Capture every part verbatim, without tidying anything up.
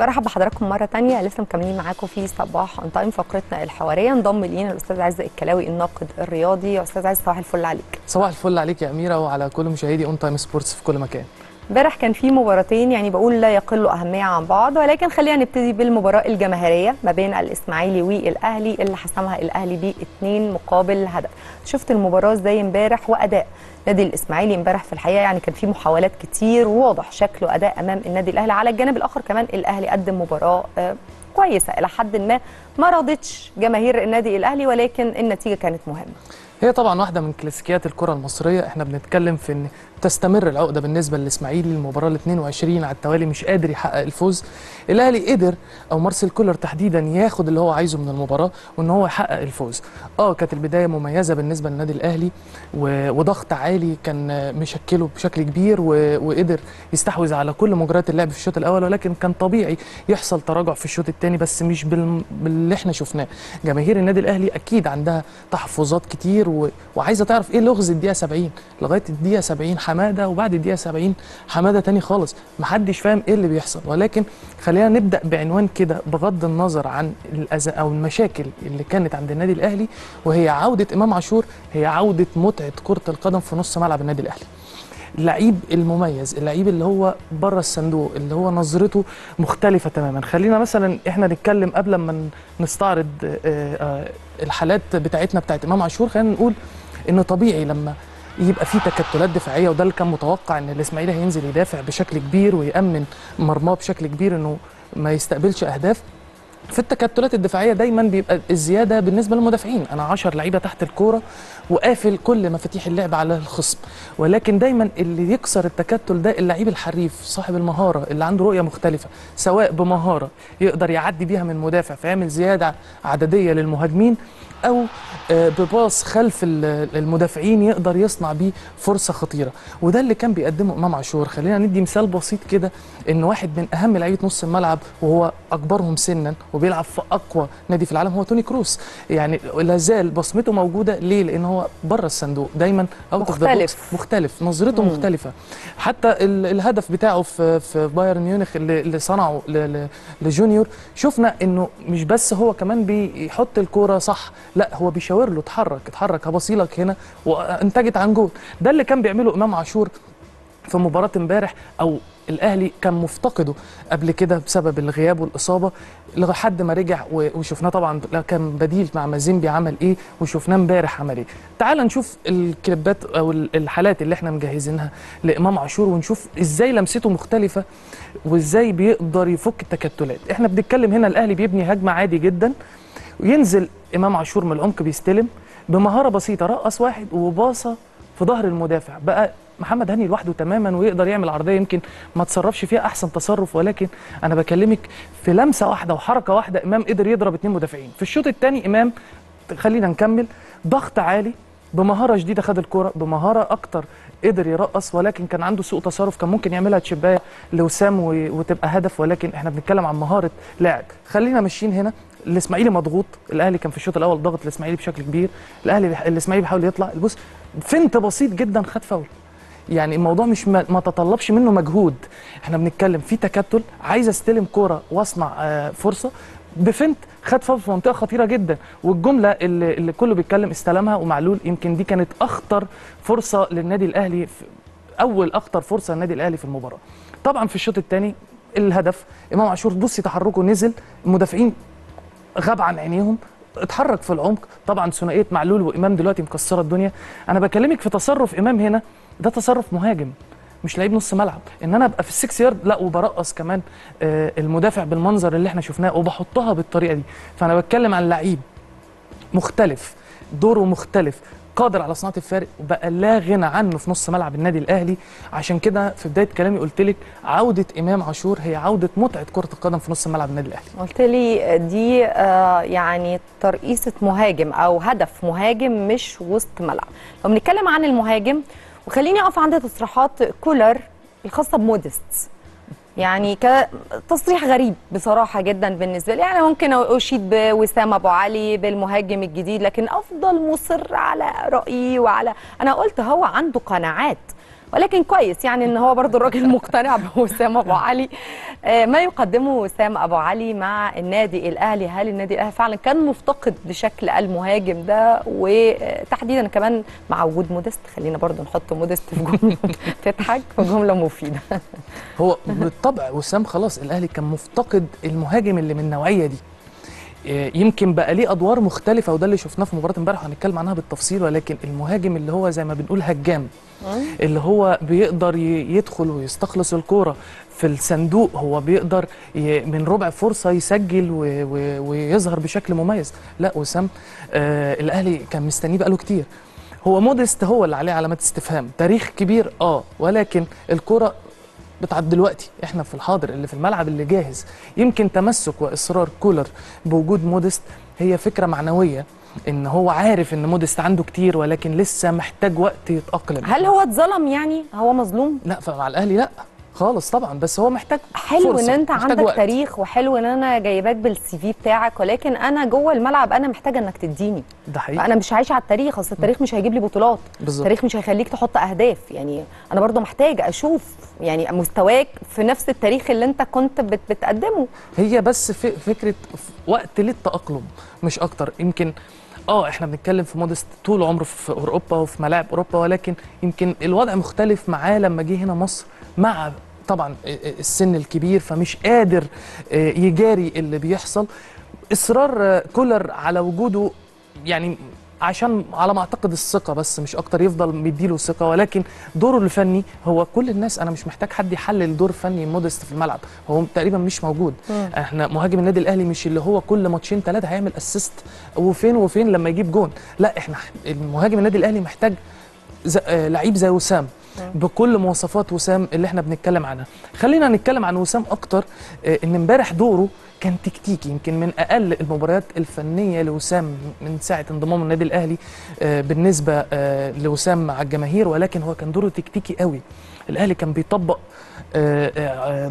برحب بحضراتكم مره ثانيه، لسه مكملين معاكم في صباح اون تايم فقرتنا الحواريه. انضم لينا الاستاذ عز الكلاوي الناقد الرياضي. استاذ عز، صباح الفل عليك. صباح الفل عليك يا اميره وعلى كل مشاهدي اون تايم سبورتس في كل مكان. امبارح كان في مباراتين يعني بقول لا يقلوا اهميه عن بعض، ولكن خلينا نبتدي بالمباراه الجماهيريه ما بين الاسماعيلي والاهلي اللي حسمها الاهلي باثنين مقابل هدف. شفت المباراه ازاي امبارح واداء نادي الاسماعيلي امبارح؟ في الحقيقه يعني كان في محاولات كتير وواضح شكله اداء امام النادي الاهلي. على الجانب الاخر كمان الاهلي قدم مباراه كويسه الى حد ما، ما راضتش جماهير النادي الاهلي ولكن النتيجه كانت مهمه. هي طبعا واحده من كلاسيكيات الكره المصريه، احنا بنتكلم في ان تستمر العقده بالنسبه للاسماعيلي، المباراه ال اتنين وعشرين على التوالي مش قادر يحقق الفوز. الاهلي قدر، او مارسيل كولر تحديدا، ياخد اللي هو عايزه من المباراه وان هو يحقق الفوز. اه كانت البدايه مميزه بالنسبه للنادي الاهلي وضغط عالي كان مشكله بشكل كبير، وقدر يستحوذ على كل مجريات اللعب في الشوط الاول، ولكن كان طبيعي يحصل تراجع في الشوط الثاني، بس مش باللي احنا شفناه. جماهير النادي الاهلي اكيد عندها تحفظات كتير وعايزه تعرف ايه لغز الدقيقه سبعين لغايه الدقيقه سبعين حماده، وبعد الدقيقه سبعين حماده تاني خالص، محدش فاهم ايه اللي بيحصل. ولكن خلينا نبدا بعنوان كده، بغض النظر عن الاذى او المشاكل اللي كانت عند النادي الاهلي، وهي عوده امام عاشور، هي عوده متعه كره القدم في نص ملعب النادي الاهلي. اللعيب المميز، اللعيب اللي هو بره الصندوق، اللي هو نظرته مختلفه تماما. خلينا مثلا احنا نتكلم قبل ما نستعرض الحالات بتاعتنا بتاعت امام عاشور، خلينا نقول انه طبيعي لما يبقى في تكتلات دفاعيه، وده اللي كان متوقع ان الاسماعيلي هينزل يدافع بشكل كبير ويامن مرماه بشكل كبير انه ما يستقبلش اهداف. في التكتلات الدفاعيه دايما بيبقى الزياده بالنسبه للمدافعين، انا عشرة لعيبه تحت الكوره وقافل كل مفاتيح اللعب على الخصم، ولكن دايما اللي يكسر التكتل ده اللعيب الحريف، صاحب المهاره، اللي عنده رؤيه مختلفه، سواء بمهاره يقدر يعدي بيها من مدافع فيعمل زياده عدديه للمهاجمين، او بباص خلف المدافعين يقدر يصنع بيه فرصه خطيره، وده اللي كان بيقدمه امام عاشور. خلينا ندي مثال بسيط كده، ان واحد من اهم لعيبه نص الملعب وهو اكبرهم سنا وبيلعب في اقوى نادي في العالم هو توني كروس، يعني لازال بصمته موجوده. ليه؟ لان هو بره الصندوق دايما، او مختلف مختلف نظرته مم. مختلفه. حتى الهدف بتاعه في في بايرن ميونخ اللي صنعه لجونيور، شفنا انه مش بس هو كمان بيحط الكوره صح، لا هو بيشاور له اتحرك اتحرك هبصيلك هنا، وانتجت عن جول. ده اللي كان بيعمله امام عاشور في مباراه امبارح، او الاهلي كان مفتقده قبل كده بسبب الغياب والاصابه، لحد ما رجع وشفناه. طبعا كان بديل مع مازيمبي عمل ايه، وشفناه امبارح عمل ايه. تعال نشوف الكليبات او الحالات اللي احنا مجهزينها لامام عاشور، ونشوف ازاي لمسته مختلفه وازاي بيقدر يفك التكتلات. احنا بنتكلم هنا الاهلي بيبني هجمه عادي جدا، وينزل امام عاشور من العمق بيستلم بمهاره بسيطه، رقص واحد وباصه في ظهر المدافع، بقى محمد هاني لوحده تماما، ويقدر يعمل عرضيه يمكن ما تصرفش فيها احسن تصرف، ولكن انا بكلمك في لمسه واحده وحركه واحده امام قدر يضرب اتنين مدافعين. في الشوط الثاني امام، خلينا نكمل، ضغط عالي بمهاره جديده، خد الكوره بمهاره اكتر، قدر يرقص، ولكن كان عنده سوء تصرف، كان ممكن يعملها تشبايه لوسام وتبقى هدف، ولكن احنا بنتكلم عن مهاره لاعب. خلينا ماشيين هنا، الاسماعيلي مضغوط، الاهلي كان في الشوط الاول ضغط الاسماعيلي بشكل كبير، الاهلي الاسماعيلي بيحاول يطلع، البص فنت بسيط جدا خد فاول. يعني الموضوع مش ما, ما تطلبش منه مجهود، احنا بنتكلم في تكتل، عايز استلم كوره واصنع آه فرصه، بفنت خد فاول في منطقه خطيره جدا. والجمله اللي, اللي كله بيتكلم استلمها ومعلول، يمكن دي كانت اخطر فرصه للنادي الاهلي، اول اخطر فرصه للنادي الاهلي في المباراه. طبعا في الشوط الثاني الهدف امام عاشور، بصي تحركه، نزل المدافعين غاب عن عينيهم، اتحرك في العمق. طبعا ثنائيه معلول وامام دلوقتي مكسره الدنيا. انا بكلمك في تصرف امام هنا، ده تصرف مهاجم مش لاعب نص ملعب، ان انا ابقى في السكس يارد لا وبرقص كمان آه المدافع بالمنظر اللي احنا شفناه وبحطها بالطريقه دي. فانا بتكلم عن لعيب مختلف، دوره مختلف، قادر على صناعه الفارق، وبقى لا غنى عنه في نص ملعب النادي الاهلي. عشان كده في بدايه كلامي قلت لك عوده امام عاشور هي عوده متعه كره القدم في نص ملعب النادي الاهلي. قلت لي دي آه يعني ترقيصه مهاجم او هدف مهاجم مش وسط ملعب. لو بنتكلم عن المهاجم، وخليني اقف عند تصريحات كولر الخاصه بمودست، يعني كتصريح غريب بصراحه جدا بالنسبه لي. يعني ممكن اشيد بوسام ابو علي بالمهاجم الجديد، لكن افضل مصر على رايي وعلى، انا قلت هو عنده قناعات، ولكن كويس يعني ان هو برضو الراجل مقتنع بوسام ابو علي ما يقدمه وسام أبو علي مع النادي الأهلي، هل النادي الأهلي فعلا كان مفتقد لشكل المهاجم ده، وتحديدا كمان مع وجود مودست؟ خلينا برضو نحط مودست في جملة تضحك وجملة مفيدة. هو بالطبع وسام خلاص الأهلي كان مفتقد المهاجم اللي من النوعية دي، يمكن بقى ليه ادوار مختلفه، وده اللي شفناه في مباراه امبارح وهنتكلم عنها بالتفصيل. ولكن المهاجم اللي هو زي ما بنقول هجام، اللي هو بيقدر يدخل ويستخلص الكوره في الصندوق، هو بيقدر من ربع فرصه يسجل ويظهر بشكل مميز. لا وسام آه الاهلي كان مستنيه بقاله كتير. هو مودست هو اللي عليه علامات استفهام، تاريخ كبير اه ولكن الكوره بتاعت دلوقتي، احنا في الحاضر اللي في الملعب اللي جاهز. يمكن تمسك واصرار كولر بوجود مودست هي فكره معنويه، ان هو عارف ان مودست عنده كتير ولكن لسه محتاج وقت يتاقلم. هل هو اتظلم يعني؟ هو مظلوم؟ لا مع الاهلي لا خالص طبعا، بس هو محتاج حلو فرصة. ان انت عندك وقت. تاريخ، وحلو ان انا جايباك بالسي في بتاعك، ولكن انا جوه الملعب انا محتاجه انك تديني. ده حقيقي. انا مش عايشه على التاريخ، اصل التاريخ مش هيجيب لي بطولات، التاريخ مش هيخليك تحط اهداف. يعني انا برضو محتاج اشوف يعني مستواك في نفس التاريخ اللي انت كنت بتقدمه. هي بس فكره وقت للتاقلم مش اكتر. يمكن اه احنا بنتكلم في مودست طول عمره في اوروبا وفي ملاعب اوروبا، ولكن يمكن الوضع مختلف معاه لما جه هنا مصر، مع طبعا السن الكبير فمش قادر يجاري اللي بيحصل. اصرار كولر على وجوده يعني عشان على ما اعتقد الثقه بس مش اكتر، يفضل مديله ثقه. ولكن دوره الفني هو كل الناس، انا مش محتاج حد يحلل دور فني مودست في الملعب، هو تقريبا مش موجود. مم. احنا مهاجم النادي الاهلي مش اللي هو كل ماتشين ثلاثه هيعمل اسيست وفين وفين لما يجيب جون، لا احنا المهاجم النادي الاهلي محتاج زي لعيب زي وسام بكل مواصفات وسام اللي احنا بنتكلم عنها. خلينا نتكلم عن وسام اكتر. ان امبارح دوره كان تكتيكي، يمكن من اقل المباريات الفنيه لوسام من ساعه انضمامه النادي الاهلي بالنسبه لوسام مع الجماهير، ولكن هو كان دوره تكتيكي قوي. الاهلي كان بيطبق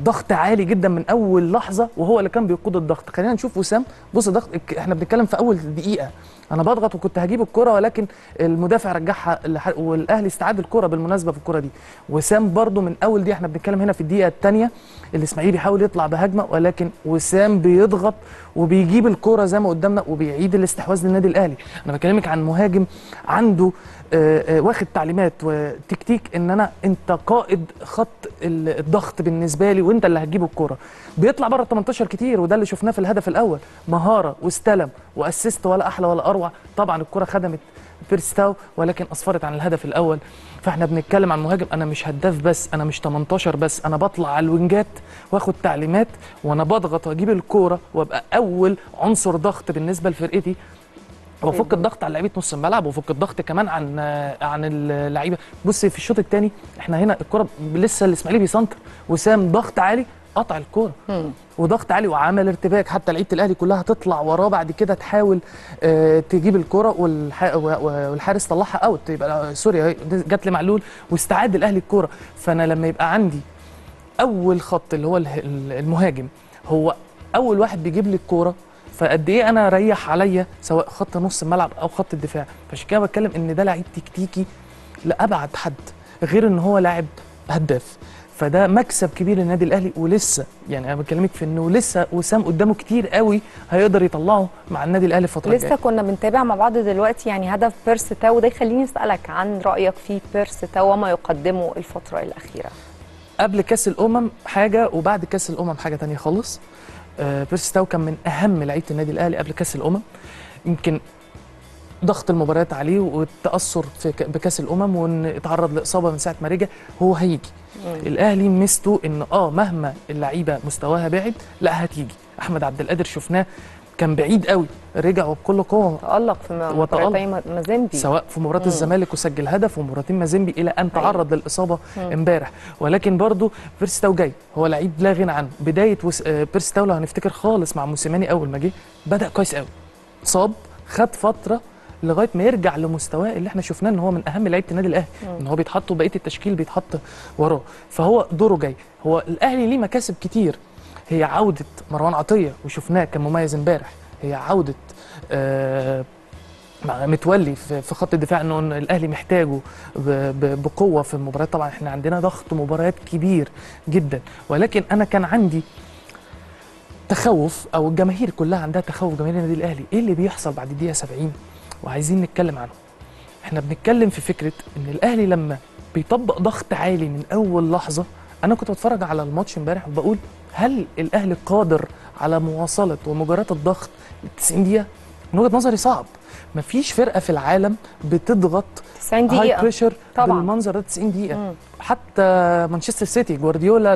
ضغط عالي جدا من اول لحظه، وهو اللي كان بيقود الضغط. خلينا نشوف وسام. بص ضغط، احنا بنتكلم في اول دقيقه، انا بضغط وكنت هجيب الكره ولكن المدافع رجعها، والاهلي استعاد الكره بالمناسبه في الكره دي. وسام برده من اول دي، احنا بنتكلم هنا في الدقيقه الثانيه، الاسماعيلي بيحاول يطلع بهجمه ولكن وسام بيضغط وبيجيب الكره زي ما قدامنا وبيعيد الاستحواذ للنادي الاهلي. انا بكلمك عن مهاجم عنده آآ آآ واخد تعليمات وتكتيك، ان انا انت قائد خط الضغط بالنسبه لي وانت اللي هتجيب الكره. بيطلع بره ال تمنتاشر كتير، وده اللي شفناه في الهدف الاول، مهاره واستلم واسست ولا احلى ولا اروع. طبعا الكره خدمت بيرس تاو ولكن اصفرت عن الهدف الاول. فاحنا بنتكلم عن مهاجم، انا مش هداف بس، انا مش تمنتاشر بس، انا بطلع على الوينجات واخد تعليمات وانا بضغط واجيب الكوره وابقى اول عنصر ضغط بالنسبه لفرقتي، وفك الضغط على لعيبه نص الملعب، وفك الضغط كمان عن عن اللعيبه. بص في الشوط الثاني احنا هنا الكره لسه الاسماعيلي بيسنتر، وسام ضغط عالي قطع الكوره وضغط عالي وعمل ارتباك، حتى لعيبه الاهلي كلها تطلع وراه بعد كده تحاول اه تجيب الكوره، والحارس طلعها اوت، يبقى سوري جت لمعلول واستعاد الاهلي الكوره. فانا لما يبقى عندي اول خط اللي هو المهاجم هو اول واحد بيجيب لي الكوره، فقد ايه انا اريح عليا سواء خط نص الملعب او خط الدفاع. فعشان كده بتكلم ان ده لعيب تكتيكي لابعد حد، غير ان هو لاعب هداف. فده مكسب كبير للنادي الاهلي، ولسه يعني انا بكلمك في انه لسه وسام قدامه كتير قوي هيقدر يطلعه مع النادي الاهلي الفتره الجايه. لسه كنا بنتابع مع بعض دلوقتي يعني هدف بيرس تاو ده، يخليني اسالك عن رايك في بيرس تاو وما يقدمه الفتره الاخيره. قبل كاس الامم حاجه وبعد كاس الامم حاجه ثانيه خالص. بيرس تاو كان من اهم لعيبه النادي الاهلي قبل كاس الامم، يمكن ضغط المباريات عليه والتاثر في بكاس الامم، وان اتعرض لاصابه من ساعه ما رجع. هو هيجي الاهلي ميزته ان اه مهما اللعيبه مستواها بعد لا هتيجي. احمد عبد القادر شفناه كان بعيد قوي، رجع وبكل قوه، تألق في مباراتين مازيمبي، سواء في مباراه الزمالك وسجل هدف ومباراتين مازيمبي، الى ان تعرض للاصابه امبارح. ولكن برضو بيرس تاو جاي، هو لعيب لا غنى عنه. بدايه بيرس تاو لو هنفتكر خالص مع موسيماني، اول ما جه بدا كويس قوي، صاب، خد فتره لغايه ما يرجع لمستواه اللي احنا شفناه ان هو من اهم لعيبه النادي الاهلي، ان هو بيتحط وبقيه التشكيل بيتحط وراه. فهو دوره جاي. هو الاهلي ليه مكاسب كتير، هي عوده مروان عطيه وشفناه كان مميز امبارح، هي عوده آه متولي في خط الدفاع انه الاهلي محتاجه بقوه في المباريات. طبعا احنا عندنا ضغط مباريات كبير جدا، ولكن انا كان عندي تخوف، او الجماهير كلها عندها تخوف، جماهير النادي الاهلي ايه اللي بيحصل بعد الدقيقه سبعين وعايزين نتكلم عنه. احنا بنتكلم في فكره ان الاهلي لما بيطبق ضغط عالي من اول لحظه. انا كنت بتفرج على الماتش امبارح وبقول هل الاهلي قادر على مواصله ومجاراه الضغط تسعين دقيقه؟ من وجهه نظري صعب، مفيش فرقه في العالم بتضغط هاي بريشر بالمنظر ده تسعين دقيقه. مم. حتى مانشستر سيتي جوارديولا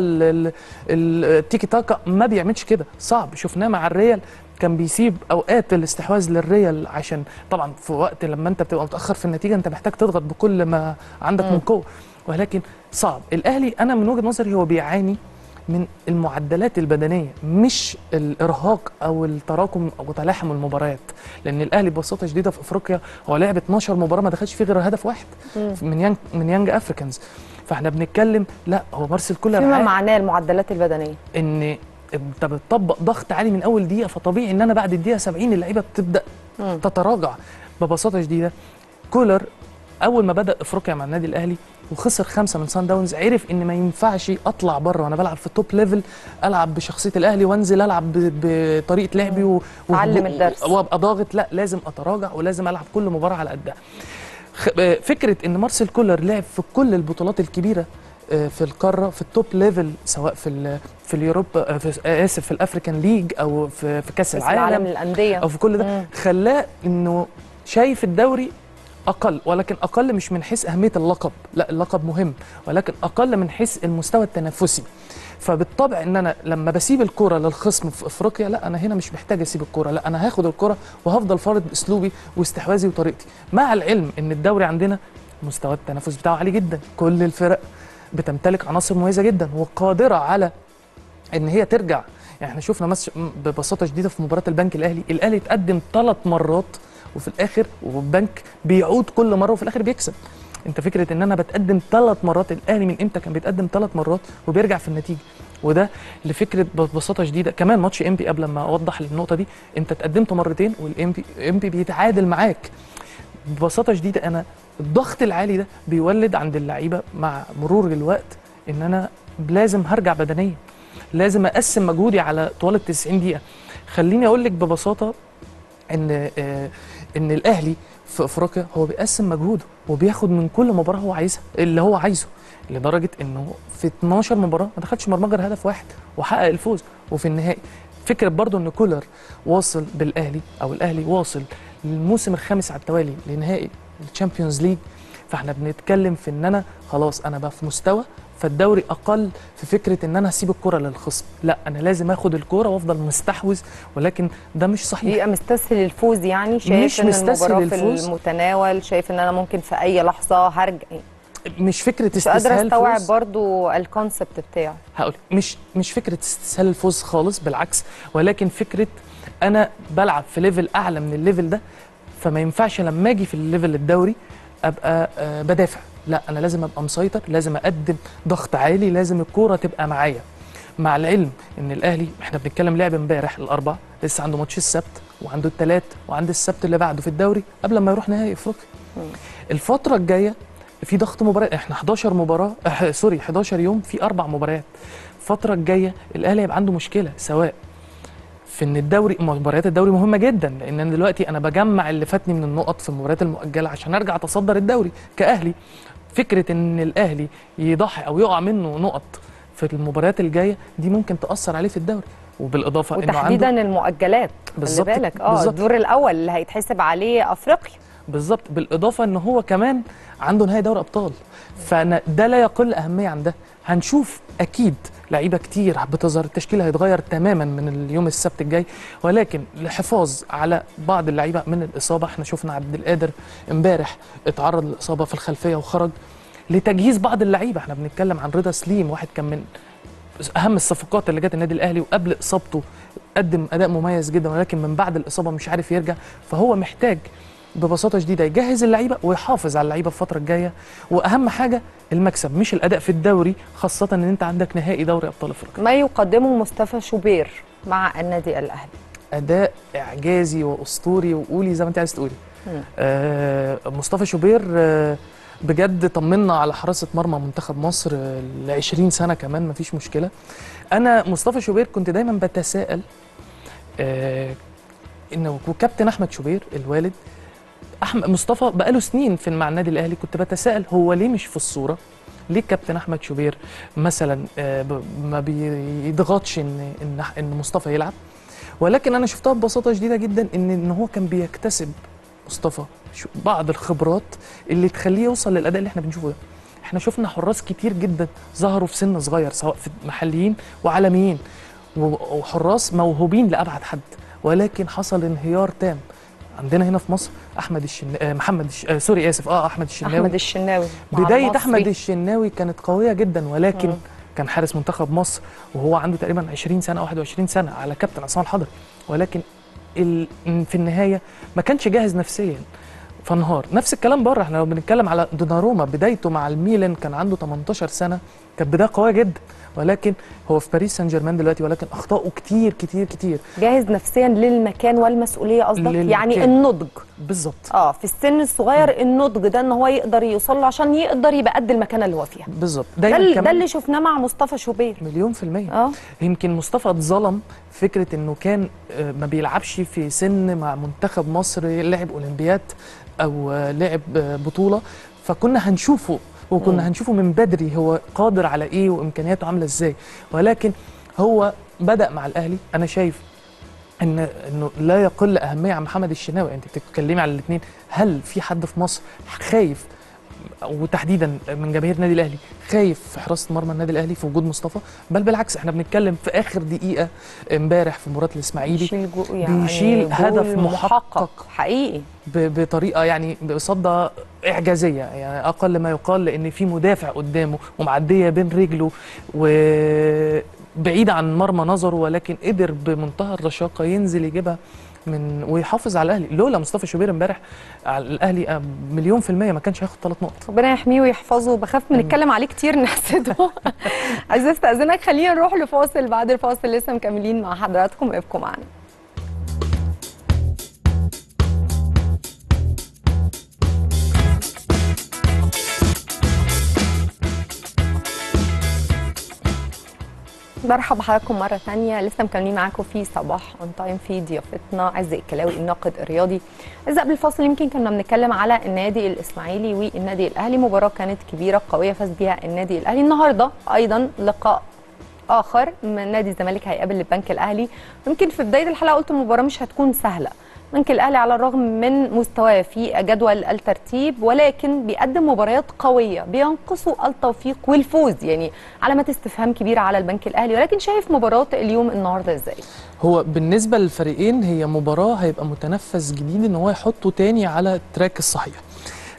التيكي تاكا ما بيعملش كده، صعب. شفناه مع الريال كان بيسيب اوقات الاستحواذ للريال، عشان طبعا في وقت لما انت بتبقى متاخر في النتيجه انت محتاج تضغط بكل ما عندك مم. من قوه، ولكن صعب. الاهلي انا من وجهه نظري هو بيعاني من المعدلات البدنيه، مش الارهاق او التراكم او تلاحم المباريات، لان الاهلي ببساطه شديده في افريقيا هو لعب اتناشر مباراه ما دخلش فيه غير هدف واحد مم. من يانج من يانج افريكانز. فاحنا بنتكلم لا هو مارسيل كولر فيما معناه المعدلات البدنيه، ان انت بتطبق ضغط عالي من اول دقيقه، فطبيعي ان انا بعد الدقيقه سبعين اللعيبه بتبدا مم. تتراجع ببساطه شديده. كولر اول ما بدا افريقيا مع النادي الاهلي وخسر خمسه من سان داونز، عرف ان ما ينفعش اطلع بره وانا بلعب في التوب ليفل، العب بشخصيه الاهلي وانزل العب بطريقه لعبي و... اتعلم الدرس وابقى ضاغط، لا لازم اتراجع ولازم العب كل مباراه على قدها. خ... فكره ان مارسيل كولر لعب في كل البطولات الكبيره في القاره في التوب ليفل، سواء في ال... في اليوروبا في... اسف في الافريكان ليج او في, في كاس العالم, العالم للانديه او في كل ده، خلاه انه شايف الدوري أقل، ولكن أقل مش من حيث أهمية اللقب، لا اللقب مهم، ولكن أقل من حيث المستوى التنافسي. فبالطبع إن أنا لما بسيب الكرة للخصم في أفريقيا، لا أنا هنا مش محتاج أسيب الكرة، لا أنا هاخد الكرة وهفضل فارض أسلوبي واستحواذي وطريقتي، مع العلم إن الدوري عندنا مستوى التنافس بتاعه عالي جدا، كل الفرق بتمتلك عناصر مميزة جدا وقادرة على إن هي ترجع. يعني إحنا شفنا ببساطة شديدة في مباراة البنك الأهلي، الأهلي اتقدم ثلاث مرات وفي الاخر والبنك بيعود كل مره وفي الاخر بيكسب. انت فكره ان انا بتقدم ثلاث مرات، الاهلي من امتى كان بيتقدم ثلاث مرات وبيرجع في النتيجه؟ وده لفكره ببساطه شديده. كمان ماتش امبي، قبل ما اوضح النقطه دي، انت اتقدمت مرتين والامبي امبي بيتعادل معاك ببساطه شديده. انا الضغط العالي ده بيولد عند اللعيبه مع مرور الوقت ان انا لازم هرجع بدنيا، لازم اقسم مجهودي على طوال ال تسعين دقيقه. خليني اقول لك ببساطه ان ان الاهلي في افريقيا هو بيقسم مجهوده وبياخد من كل مباراه هو عايزها اللي هو عايزه، لدرجه انه في اتناشر مباراه ما دخلش مرمى غير هدف واحد وحقق الفوز وفي النهائي. فكره برضو ان كولر واصل بالاهلي، او الاهلي واصل للموسم الخامس على التوالي لنهائي الشامبيونز ليج. فاحنا بنتكلم في ان انا خلاص انا بقى في مستوى، فالدوري اقل في فكره ان انا هسيب الكره للخصم، لا انا لازم اخد الكره وافضل مستحوذ، ولكن ده مش صحيح. يبقى مستسهل الفوز، يعني شايف مش ان المباراه الفوز في المتناول، شايف ان انا ممكن في اي لحظه هرجع. مش فكره استسهال الفوز، مش قادره استوعب برضو الكونسبت بتاعه. هقول مش مش فكره استسهال الفوز خالص، بالعكس، ولكن فكره انا بلعب في ليفل اعلى من الليفل ده، فما ينفعش لما اجي في الليفل الدوري ابقى بدافع، لا انا لازم ابقى مسيطر، لازم اقدم ضغط عالي، لازم الكوره تبقى معايا. مع العلم ان الاهلي احنا بنتكلم لعب امبارح الاربعاء، لسه عنده ماتش السبت وعنده الثلاث وعنده السبت اللي بعده في الدوري قبل ما يروح نهائي افريقيا. الفتره الجايه في ضغط مباريات، احنا حداشر مباراه اه سوري حداشر يوم في اربع مباريات. الفتره الجايه الاهلي هيبقى عنده مشكله، سواء في ان الدوري مباريات الدوري مهمه جدا، لان انا دلوقتي انا بجمع اللي فاتني من النقط في المباريات المؤجله عشان ارجع اتصدر الدوري كاهلي. فكره ان الاهلي يضحي او يقع منه نقط في المباريات الجايه دي ممكن تاثر عليه في الدوري، وبالاضافه انه وتحديدا المؤجلات خلي بالك اه الدور الاول اللي هيتحسب عليه افريقيا بالظبط، بالاضافه ان هو كمان عنده نهائي دوري ابطال، فانا ده لا يقل اهميه عن ده. هنشوف اكيد لعيبه كتير بتظهر، التشكيل هيتغير تماما من اليوم السبت الجاي، ولكن الحفاظ على بعض اللعيبه من الاصابه. احنا شفنا عبد القادر امبارح اتعرض للاصابه في الخلفيه وخرج، لتجهيز بعض اللعيبه. احنا بنتكلم عن رضا سليم، واحد كان من اهم الصفقات اللي جت النادي الاهلي، وقبل اصابته قدم اداء مميز جدا، ولكن من بعد الاصابه مش عارف يرجع. فهو محتاج ببساطه شديده يجهز اللعيبه ويحافظ على اللعيبه الفتره الجايه، واهم حاجه المكسب مش الاداء في الدوري، خاصه ان انت عندك نهائي دوري ابطال افريقيا. ما يقدمه مصطفى شوبير مع النادي الاهلي اداء اعجازي واسطوري، وقولي زي ما انت عايز تقولي. آه مصطفى شوبير آه بجد طمنا على حراسه مرمى منتخب مصر ل عشرين سنه كمان، مفيش مشكله. انا مصطفى شوبير كنت دايما بتساءل آه انه وكابتن احمد شوبير الوالد احمد مصطفى بقاله سنين في مع النادي الاهلي، كنت بتساءل هو ليه مش في الصوره؟ ليه الكابتن احمد شوبير مثلا آه ما بيضغطش ان ان ان مصطفى يلعب؟ ولكن انا شفتها ببساطه شديده جدا ان ان هو كان بيكتسب مصطفى بعض الخبرات اللي تخليه يوصل للاداء اللي احنا بنشوفه ده. احنا شفنا حراس كتير جدا ظهروا في سن صغير سواء في محليين وعالميين، وحراس موهوبين لابعد حد، ولكن حصل انهيار تام. عندنا هنا في مصر احمد الشنا محمد الش... آه سوري اسف اه احمد الشناوي احمد الشناوي بدايه مصري. احمد الشناوي كانت قويه جدا، ولكن م. كان حارس منتخب مصر وهو عنده تقريبا عشرين سنه او واحد وعشرين سنه على كابتن عصام الحضري، ولكن ال... في النهايه ما كانش جاهز نفسيا فانهار. نفس الكلام بره، احنا لو بنتكلم على دوناروما بدايته مع الميلان كان عنده تمنتاشر سنه، كانت بدايه قويه جدا، ولكن هو في باريس سان جيرمان دلوقتي، ولكن اخطائه كتير كتير كتير. جاهز نفسيا للمكان والمسؤوليه قصدك؟ يعني النضج بالظبط. اه في السن الصغير م. النضج ده ان هو يقدر يوصل له عشان يقدر يبقى قد المكانه اللي هو فيها بالظبط. ده, ده اللي شفناه مع مصطفى شوبير مليون في الميه. اه يمكن مصطفى اتظلم فكره انه كان ما بيلعبش في سن مع منتخب مصر لعب اولمبياد او لعب بطوله، فكنا هنشوفه وكنا هنشوفه من بدري هو قادر على ايه وامكانياته عامله ازاي. ولكن هو بدا مع الاهلي، انا شايف ان انه لا يقل اهميه عن محمد الشناوي. انت بتتكلمي على الاثنين، هل في حد في مصر خايف وتحديدا من جماهير النادي الاهلي خايف في حراسه مرمى النادي الاهلي في وجود مصطفى؟ بل بالعكس، احنا بنتكلم في اخر دقيقه امبارح في مباراه الاسماعيلي بيشيل, يعني بيشيل هدف محقق حقيقي بطريقه يعني بصدى اعجازيه، يعني اقل ما يقال، لان في مدافع قدامه ومعديه بين رجله وبعيده عن مرمى نظره، ولكن قدر بمنتهى الرشاقه ينزل يجيبها من ويحافظ على الاهلي. لولا مصطفى شوبير امبارح على الاهلي مليون في الميه ما كانش هياخد ثلاث نقط. ربنا يحميه ويحفظه، بخاف من نتكلم عليه كتير نحسده. عايز استاذنك، خلينا نروح لفاصل، بعد الفاصل لسه مكملين مع حضراتكم، ابقوا معانا. مرحبا بحضراتكم مرة ثانية، لسه مكملين معاكم في صباح اون تايم في ضيافتنا عز الكلاوي الناقد الرياضي. عز، قبل الفاصل يمكن كنا بنتكلم على النادي الاسماعيلي والنادي الاهلي، مباراة كانت كبيرة قوية فاز بيها النادي الاهلي. النهارده أيضا لقاء آخر من نادي الزمالك هيقابل البنك الاهلي. يمكن في بداية الحلقة قلت المباراة مش هتكون سهلة، البنك الاهلي على الرغم من مستواه في جدول الترتيب ولكن بيقدم مباريات قويه بينقصوا التوفيق والفوز، يعني علامات استفهام كبيره على البنك الاهلي. ولكن شايف مباراه اليوم النهارده ازاي؟ هو بالنسبه للفريقين هي مباراه هيبقى متنفس جديد ان هو يحطه تاني على التراك الصحيح.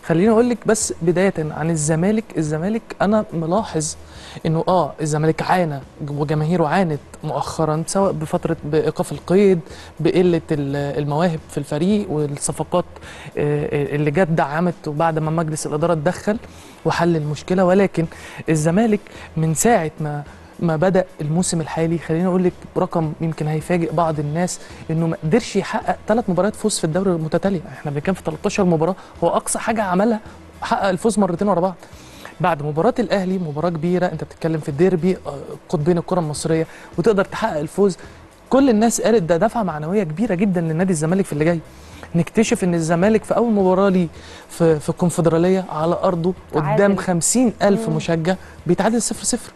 خليني اقول لك بس بدايه عن الزمالك، الزمالك انا ملاحظ انه اه الزمالك عانى وجماهيره عانت مؤخرا، سواء بفتره بايقاف القيد، بقله المواهب في الفريق، والصفقات اللي جت دعمت وبعد ما مجلس الاداره اتدخل وحل المشكله. ولكن الزمالك من ساعه ما ما بدا الموسم الحالي، خليني اقول لك رقم يمكن هيفاجئ بعض الناس، انه ما قدرش يحقق ثلاث مباريات فوز في الدوري المتتاليه. احنا بنتكلم في تلتاشر مباراه، هو اقصى حاجه عملها حقق الفوز مرتين ورا بعض. بعد مباراه الاهلي مباراه كبيره، انت بتتكلم في الديربي قطبين الكره المصريه، وتقدر تحقق الفوز. كل الناس قالت ده دفعه معنويه كبيره جدا لنادي الزمالك في اللي جاي. نكتشف ان الزمالك في اول مباراه ليه في, في الكونفدراليه على ارضه قدام خمسين ألف مشجع بيتعادل صفر صفر.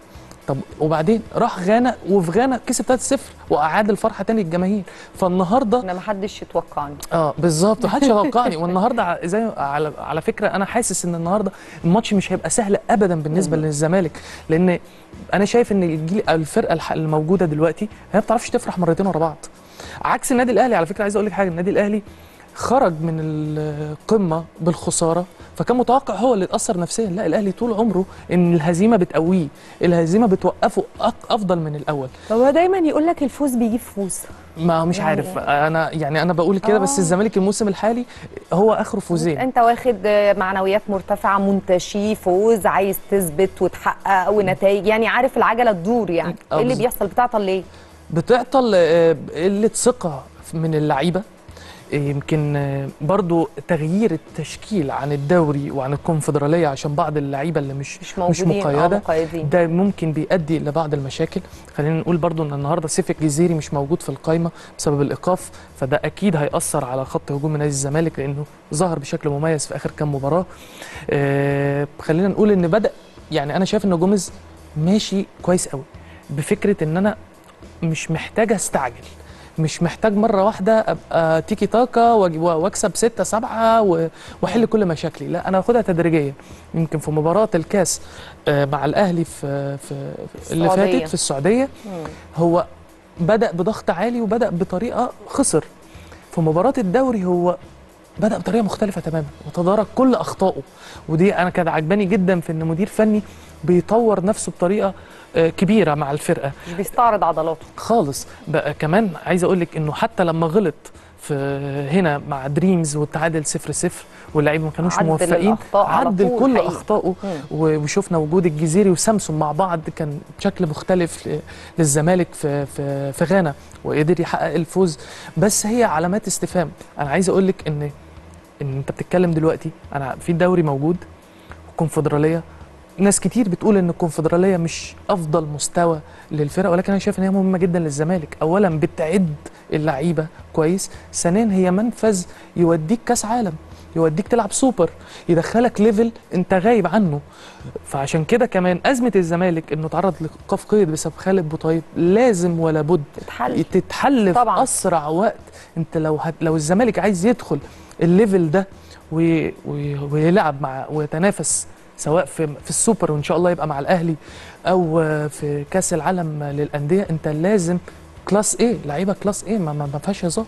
طب وبعدين راح غانا، وفي غانا كسب ثلاثة صفر واعاد الفرحه تاني للجماهير. فالنهارده انا ما حدش يتوقعني. اه بالظبط، ما حدش يتوقعني. والنهارده زي على على فكره انا حاسس ان النهارده الماتش مش هيبقى سهل ابدا بالنسبه مم. للزمالك، لان انا شايف ان الجيل الفرقه الموجوده دلوقتي هي ما بتعرفش تفرح مرتين ورا بعض، عكس النادي الاهلي. على فكره عايز اقول لك حاجه، النادي الاهلي خرج من القمه بالخساره، فكان متوقع هو اللي اتاثر نفسيا. لا، الاهلي طول عمره ان الهزيمه بتقويه، الهزيمه بتوقفه افضل من الاول. هو دايما يقول لك الفوز بيجيب فوز، ما مش يعني عارف انا، يعني انا بقول كده آه. بس الزمالك الموسم الحالي هو اخره فوزين. انت واخد معنويات مرتفعه، منتشي فوز، عايز تثبت وتحقق ونتائج، يعني عارف العجله تدور، يعني ايه اللي بيحصل؟ بتعطل ليه؟ بتعطل قله ثقه من اللعيبه، يمكن برضو تغيير التشكيل عن الدوري وعن الكونفدراليه عشان بعض اللعيبه اللي مش مش, مش مقيده ده ممكن بيؤدي لبعض المشاكل. خلينا نقول برضو ان النهارده سيفك الجزيري مش موجود في القايمه بسبب الايقاف، فده اكيد هيأثر على خط هجوم نادي الزمالك لانه ظهر بشكل مميز في اخر كام مباراه. آه خلينا نقول ان بدا، يعني انا شايف ان جوميز ماشي كويس قوي بفكره ان انا مش محتاج استعجل، مش محتاج مره واحده ابقى تيكي تاكا واكسب ستة سبعة واحل كل مشاكلي، لا انا هاخدها تدريجيا. يمكن في مباراه الكاس مع الاهلي في, في اللي فاتت في السعوديه هو بدا بضغط عالي وبدا بطريقه خسر. في مباراه الدوري هو بدا بطريقه مختلفه تماما وتدارك كل اخطائه، ودي انا كانت عجباني جدا في ان مدير فني بيطور نفسه بطريقه كبيره مع الفرقه، مش بيستعرض عضلاته خالص. بقى كمان عايز اقول لك انه حتى لما غلط في هنا مع دريمز والتعادل صفر صفر واللاعبين ما كانوش موفقين عدل كل اخطائه، وشفنا وجود الجزيري وسامسون مع بعض كان بشكل مختلف للزمالك في في, في غانا وقدر يحقق الفوز. بس هي علامات استفهام. انا عايز اقول لك ان ان انت بتتكلم دلوقتي انا في الدوري موجود والكونفدراليه ناس كتير بتقول ان الكونفدراليه مش افضل مستوى للفرق، ولكن انا شايف ان هي مهمه جدا للزمالك. اولا بتعد اللعيبه كويس، ثانيا هي منفذ يوديك كاس عالم، يوديك تلعب سوبر، يدخلك ليفل انت غايب عنه. فعشان كده كمان ازمه الزمالك انه تعرض لايقاف قيد بسبب خالد بطيب لازم ولا بد تتحل تتحل في اسرع وقت. انت لو هت... لو الزمالك عايز يدخل الليفل ده و... و... ويلعب مع ويتنافس سواء في في السوبر وان شاء الله يبقى مع الاهلي او في كاس العالم للانديه، انت لازم كلاس ايه، لعيبه كلاس ايه، ما, ما فيهاش هزار.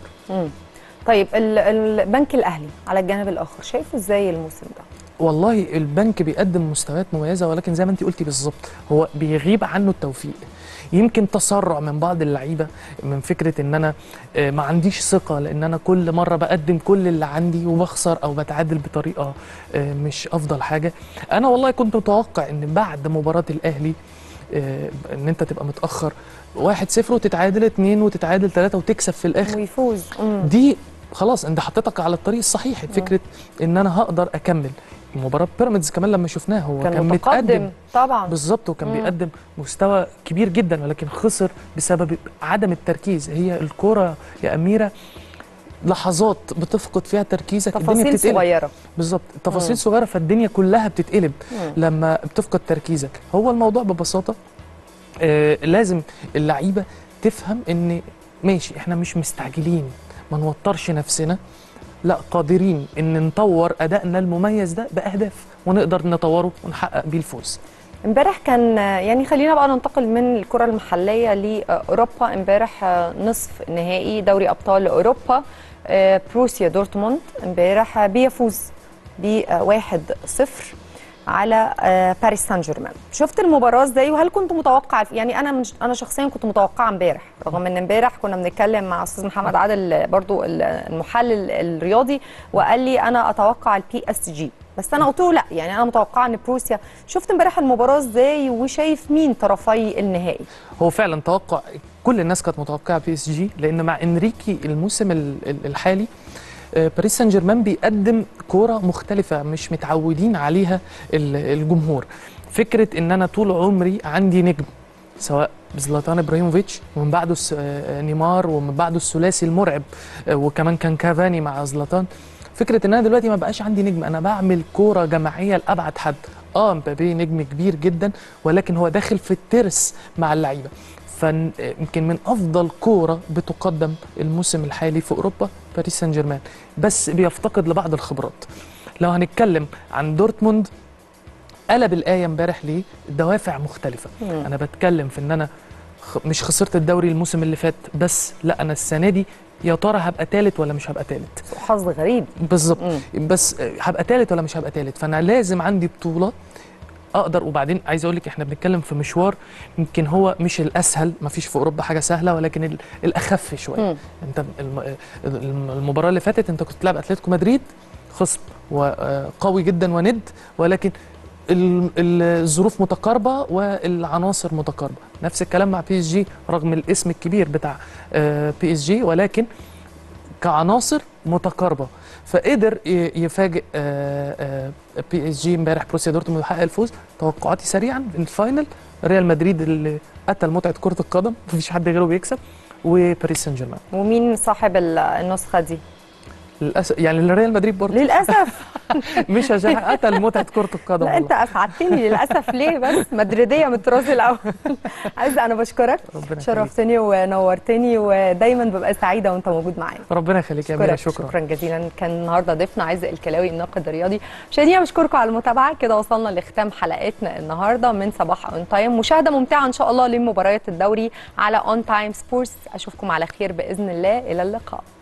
طيب البنك الاهلي على الجانب الاخر شايفه ازاي الموسم ده؟ والله البنك بيقدم مستويات مميزه، ولكن زي ما انت قلتي بالظبط هو بيغيب عنه التوفيق. يمكن تسرع من بعض اللعيبه من فكره ان انا ما عنديش ثقه لان انا كل مره بقدم كل اللي عندي وبخسر او بتعادل بطريقه مش افضل حاجه. انا والله كنت متوقع ان بعد مباراه الاهلي ان انت تبقى متاخر واحد صفر وتتعادل اتنين وتتعادل تلاتة وتكسب في الاخر ويفوز، دي خلاص انت حطيتك على الطريق الصحيح فكره ان انا هقدر اكمل. مباراة بيراميدز كمان لما شفناها هو كان, كان متقدم طبعا بالظبط وكان مم. بيقدم مستوى كبير جدا، ولكن خسر بسبب عدم التركيز. هي الكرة يا أميرة لحظات بتفقد فيها تركيزك، الدنيا بتتقلب، تفاصيل صغيرة بالظبط، تفاصيل صغيرة فالدنيا كلها بتتقلب مم. لما بتفقد تركيزك. هو الموضوع ببساطة آه لازم اللعيبة تفهم إن ماشي إحنا مش مستعجلين، ما نوترش نفسنا، لا قادرين ان نطور ادائنا المميز ده باهداف ونقدر نطوره ونحقق بيه الفوز. امبارح كان يعني خلينا بقى ننتقل من الكره المحليه لاوروبا. امبارح نصف نهائي دوري ابطال اوروبا، بوروسيا دورتموند امبارح بيفوز ب واحد صفر على باريس سان جيرمان. شفت المباراه ازاي وهل كنت متوقع؟ يعني انا انا شخصيا كنت متوقعه امبارح، رغم ان امبارح كنا بنتكلم مع استاذ محمد عادل برضو المحلل الرياضي وقال لي انا اتوقع البي اس جي، بس انا قلت له لا، يعني انا متوقعه ان بروسيا. شفت امبارح المباراه ازاي وشايف مين طرفي النهائي؟ هو فعلا توقع كل الناس كانت متوقعه بي اس جي، لان مع انريكي الموسم الحالي باريس سان جيرمان بيقدم كوره مختلفه مش متعودين عليها الجمهور. فكره ان انا طول عمري عندي نجم سواء زلطان إبراهيموفيتش ومن بعده نيمار ومن بعده الثلاثي المرعب وكمان كان كافاني مع زلطان، فكره ان انا دلوقتي ما بقاش عندي نجم، انا بعمل كوره جماعيه لابعد حد. اه مبابي نجم كبير جدا ولكن هو داخل في الترس مع اللعيبه، فيمكن من افضل كوره بتقدم الموسم الحالي في اوروبا باريس سان جيرمان، بس بيفتقد لبعض الخبرات. لو هنتكلم عن دورتموند قلب الايه امبارح ليه؟ دوافع مختلفه. مم. انا بتكلم في ان انا مش خسرت الدوري الموسم اللي فات بس، لا انا السنه دي يا ترى هبقى ثالث ولا مش هبقى ثالث؟ حظ غريب بالظبط، بس هبقى ثالث ولا مش هبقى ثالث؟ فانا لازم عندي بطوله اقدر. وبعدين عايز اقول لك احنا بنتكلم في مشوار يمكن هو مش الاسهل، ما فيش في اوروبا حاجه سهله، ولكن الاخف شويه. انت المباراه اللي فاتت انت كنت بتلعب اتلتيكو مدريد خصم وقوي جدا وند، ولكن الظروف متقاربه والعناصر متقاربه. نفس الكلام مع بي اس جي، رغم الاسم الكبير بتاع بي اس جي ولكن كعناصر متقاربه، فقدر يفاجئ بي اس جي امبارح بروسيا دورتموند ويحقق الفوز. توقعاتي سريعا الفاينل ريال مدريد اللي قتل متعه كره القدم، مفيش حد غيره بيكسب، وباريس سان جيرمان. ومين صاحب النسخه دي؟ للاسف يعني ريال مدريد برضه للاسف مش عشان قتل متعه كره القدم. لا انت اسعدتني للاسف ليه بس مدريديه من الطراز الاول. عز انا بشكرك، شرفتني ونورتني، ودايما ببقى سعيده وانت موجود معايا. ربنا يخليك يا اميره، شكرا شكرا جزيلا. كان النهارده ضيفنا عز الكلاوي الناقد الرياضي. مشاهدينا بشكركم على المتابعه، كده وصلنا لختام حلقتنا النهارده من صباح اون تايم. مشاهده ممتعه ان شاء الله لمباريات الدوري على اون تايم سبورتس. اشوفكم على خير باذن الله، الى اللقاء.